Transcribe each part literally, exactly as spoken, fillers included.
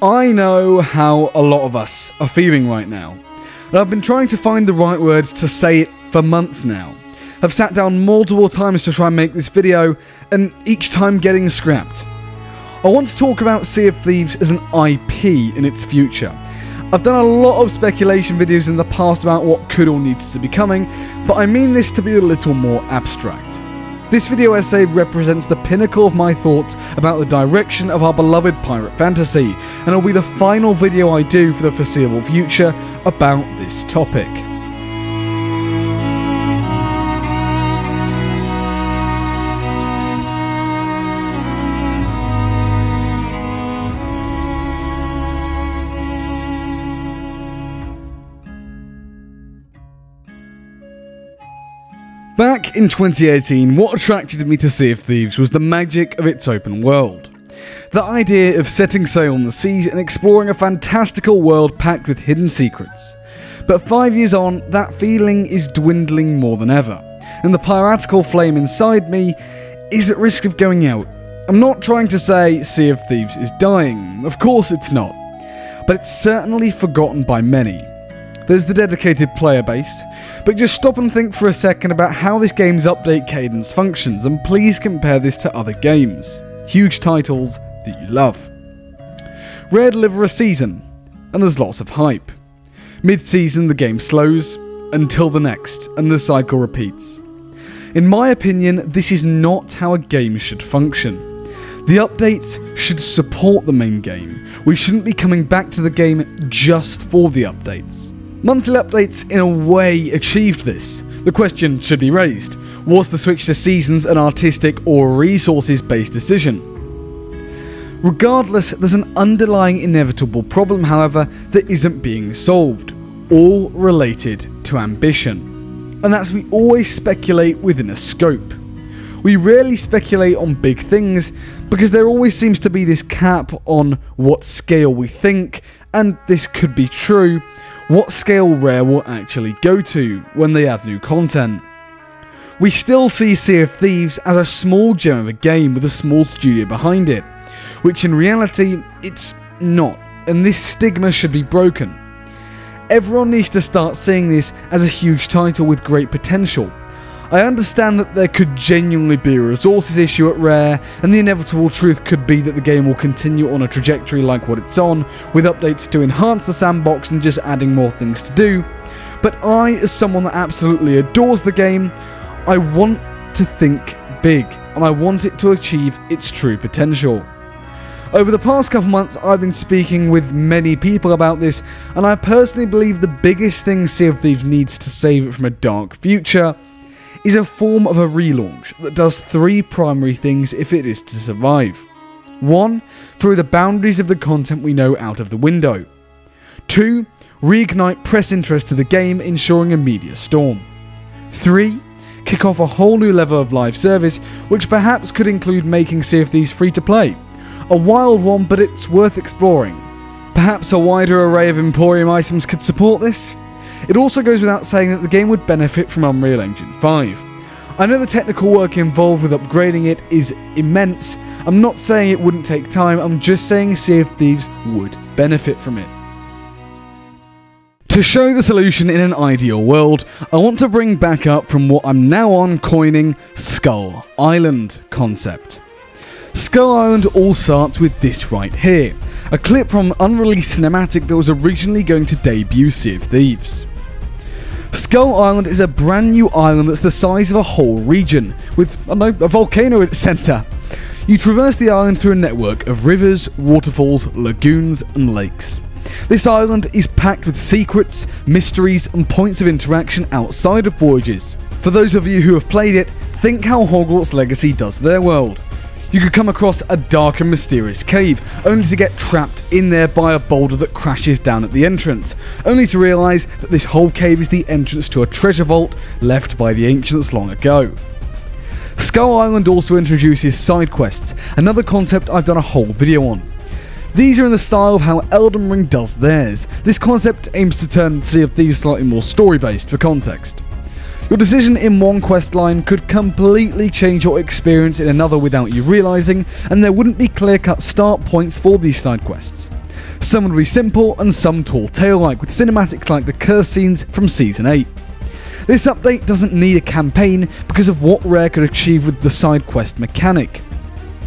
I know how a lot of us are feeling right now. I've been trying to find the right words to say it for months now. I've sat down multiple times to try and make this video, and each time getting scrapped. I want to talk about Sea of Thieves as an I P in its future. I've done a lot of speculation videos in the past about what could or needs to be coming, but I mean this to be a little more abstract. This video essay represents the pinnacle of my thoughts about the direction of our beloved pirate fantasy, and it'll be the final video I do for the foreseeable future about this topic. Back in twenty eighteen, what attracted me to Sea of Thieves was the magic of its open world. The idea of setting sail on the seas and exploring a fantastical world packed with hidden secrets. But five years on, that feeling is dwindling more than ever, and the piratical flame inside me is at risk of going out. I'm not trying to say Sea of Thieves is dying, of course it's not, but it's certainly forgotten by many. There's the dedicated player base, but just stop and think for a second about how this game's update cadence functions, and please compare this to other games, huge titles that you love. Rare deliver a season, and there's lots of hype. Mid-season the game slows, until the next, and the cycle repeats. In my opinion, this is not how a game should function. The updates should support the main game. We shouldn't be coming back to the game just for the updates. Monthly updates, in a way, achieved this. The question should be raised, was the switch to seasons an artistic or resources-based decision? Regardless, there's an underlying inevitable problem, however, that isn't being solved, all related to ambition. And that's we always speculate within a scope. We rarely speculate on big things, because there always seems to be this cap on what scale we think, and this could be true, what scale Rare will actually go to when they add new content. We still see Sea of Thieves as a small gem of a game with a small studio behind it, which in reality, it's not, and this stigma should be broken. Everyone needs to start seeing this as a huge title with great potential. I understand that there could genuinely be a resources issue at Rare, and the inevitable truth could be that the game will continue on a trajectory like what it's on, with updates to enhance the sandbox and just adding more things to do, but I, as someone that absolutely adores the game, I want to think big, and I want it to achieve its true potential. Over the past couple months, I've been speaking with many people about this, and I personally believe the biggest thing Sea of Thieves needs to save it from a dark future is a form of a relaunch that does three primary things if it is to survive. one. Throw the boundaries of the content we know out of the window. two. Reignite press interest to the game, ensuring a media storm. three. Kick off a whole new level of live service, which perhaps could include making Sea of Thieves free to play. A wild one, but it's worth exploring. Perhaps a wider array of Emporium items could support this. It also goes without saying that the game would benefit from Unreal Engine five. I know the technical work involved with upgrading it is immense. I'm not saying it wouldn't take time, I'm just saying Sea of Thieves would benefit from it. To show the solution in an ideal world, I want to bring back up from what I'm now on coining Skull Island concept. Skull Island all starts with this right here, a clip from an unreleased cinematic that was originally going to debut Sea of Thieves. Skull Island is a brand new island that's the size of a whole region, with, I don't know, a volcano at its centre. You traverse the island through a network of rivers, waterfalls, lagoons and lakes. This island is packed with secrets, mysteries and points of interaction outside of voyages. For those of you who have played it, think how Hogwarts Legacy does their world. You could come across a dark and mysterious cave, only to get trapped in there by a boulder that crashes down at the entrance, only to realise that this whole cave is the entrance to a treasure vault left by the ancients long ago. Skull Island also introduces side quests, another concept I've done a whole video on. These are in the style of how Elden Ring does theirs. This concept aims to turn Sea of Thieves slightly more story-based for context. Your decision in one questline could completely change your experience in another without you realising, and there wouldn't be clear-cut start points for these side quests. Some will be simple and some tall tale like, with cinematics like the curse scenes from Season eight. This update doesn't need a campaign because of what Rare could achieve with the side quest mechanic.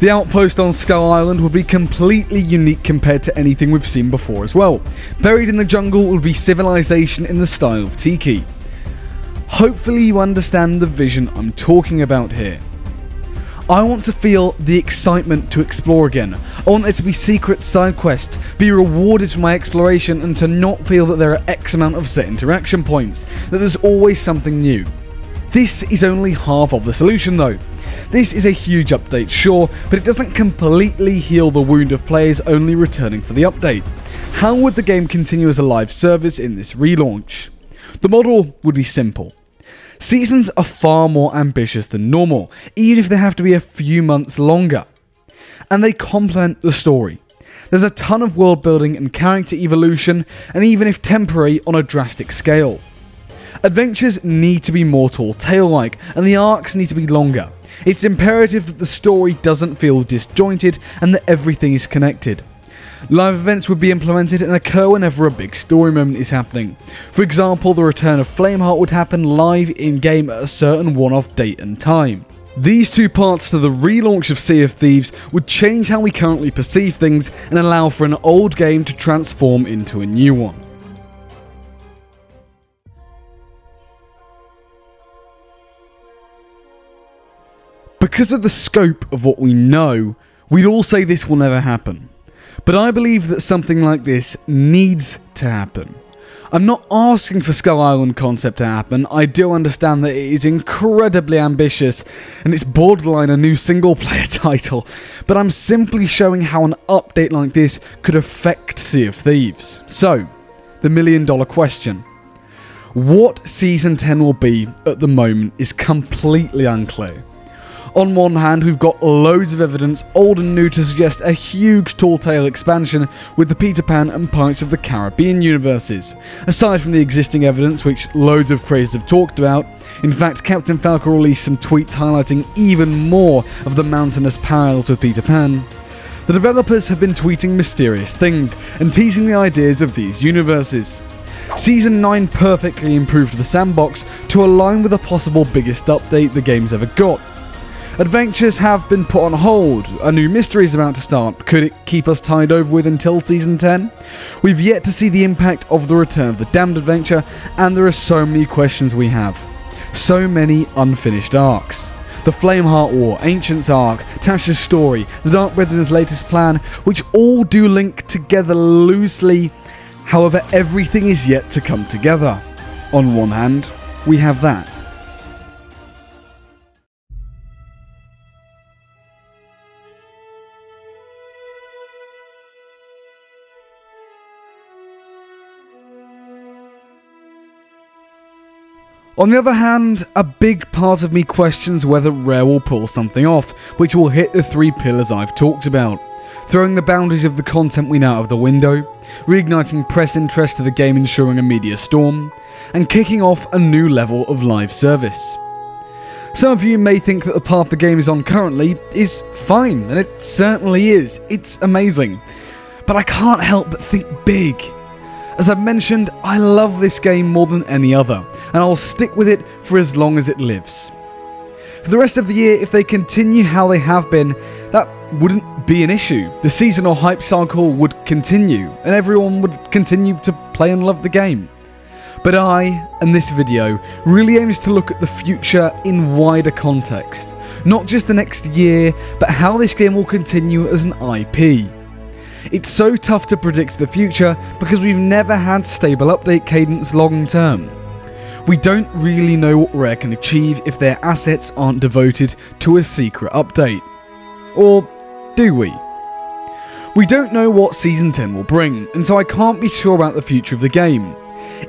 The outpost on Skull Island will be completely unique compared to anything we've seen before as well. Buried in the jungle will be civilization in the style of Tiki. Hopefully you understand the vision I'm talking about here. I want to feel the excitement to explore again. I want there to be secret side quests, be rewarded for my exploration, and to not feel that there are X amount of set interaction points, that there's always something new. This is only half of the solution though. This is a huge update, sure, but it doesn't completely heal the wound of players only returning for the update. How would the game continue as a live service in this relaunch? The model would be simple. Seasons are far more ambitious than normal, even if they have to be a few months longer. And they complement the story. There's a ton of world building and character evolution, and even if temporary, on a drastic scale. Adventures need to be more tall tale-like, and the arcs need to be longer. It's imperative that the story doesn't feel disjointed and that everything is connected. Live events would be implemented and occur whenever a big story moment is happening. For example, the return of Flameheart would happen live in-game at a certain one-off date and time. These two parts to the relaunch of Sea of Thieves would change how we currently perceive things and allow for an old game to transform into a new one. Because of the scope of what we know, we'd all say this will never happen. But I believe that something like this needs to happen. I'm not asking for Skull Island concept to happen. I do understand that it is incredibly ambitious and it's borderline a new single player title, but I'm simply showing how an update like this could affect Sea of Thieves. So, the million dollar question. What Season ten will be at the moment is completely unclear. On one hand, we've got loads of evidence, old and new, to suggest a huge tall tale expansion with the Peter Pan and Pirates of the Caribbean universes. Aside from the existing evidence, which loads of creators have talked about, in fact, Captain Falcon released some tweets highlighting even more of the mountainous parallels with Peter Pan. The developers have been tweeting mysterious things and teasing the ideas of these universes. Season nine perfectly improved the sandbox to align with the possible biggest update the game's ever got. Adventures have been put on hold, a new mystery is about to start. Could it keep us tied over with until Season ten? We've yet to see the impact of the return of the Damned Adventure, and there are so many questions we have. So many unfinished arcs. The Flameheart War, Ancient's Arc, Tasha's Story, the Dark Brethren's latest plan, which all do link together loosely. However, everything is yet to come together. On one hand, we have that. On the other hand, a big part of me questions whether Rare will pull something off, which will hit the three pillars I've talked about. Throwing the boundaries of the content we know out of the window, reigniting press interest to the game, ensuring a media storm, and kicking off a new level of live service. Some of you may think that the path the game is on currently is fine, and it certainly is. It's amazing. But I can't help but think big. As I've mentioned, I love this game more than any other, and I'll stick with it for as long as it lives. For the rest of the year, if they continue how they have been, that wouldn't be an issue. The seasonal hype cycle would continue, and everyone would continue to play and love the game. But I, and this video, really aims to look at the future in wider context. Not just the next year, but how this game will continue as an I P. It's so tough to predict the future because we've never had stable update cadence long term. We don't really know what Rare can achieve if their assets aren't devoted to a secret update. Or do we? We don't know what Season ten will bring, and so I can't be sure about the future of the game.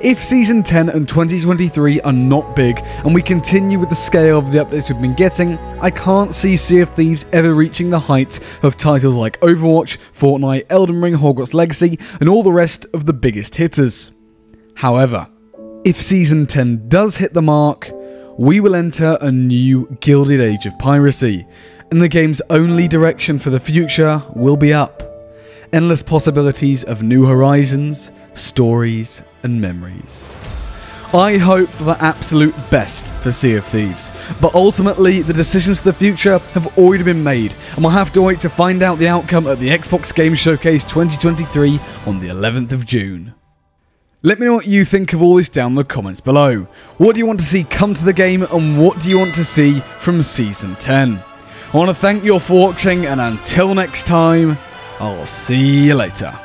If Season ten and twenty twenty-three are not big, and we continue with the scale of the updates we've been getting, I can't see Sea of Thieves ever reaching the heights of titles like Overwatch, Fortnite, Elden Ring, Hogwarts Legacy, and all the rest of the biggest hitters. However, if Season ten does hit the mark, we will enter a new gilded age of piracy, and the game's only direction for the future will be up. endless possibilities of new horizons, stories, and memories. I hope for the absolute best for Sea of Thieves, but ultimately the decisions for the future have already been made, and we'll have to wait to find out the outcome at the Xbox Game Showcase twenty twenty-three on the eleventh of June. Let me know what you think of all this down in the comments below. What do you want to see come to the game, and what do you want to see from Season ten? I want to thank you all for watching, and until next time, I'll see you later.